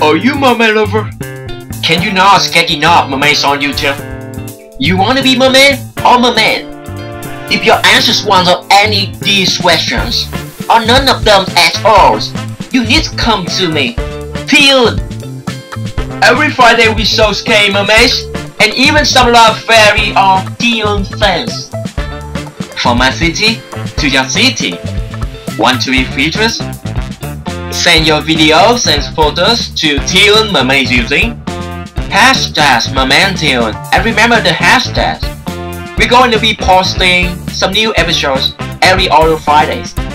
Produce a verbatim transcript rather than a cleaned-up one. Oh, you my lover? Can you not sketchy enough, my man's on YouTube? You wanna be my man or my man? If your answers answer any of these questions, or none of them at all, you need to come to me, Tiun. Every Friday we show scary mermaids, and even some love fairy or Tiun fans. From my city to your city. Want to be featured? Send your videos and photos to Tiun Mermaids using hashtags mermantiun, and remember the hashtags. We're going to be posting some new episodes every other Fridays.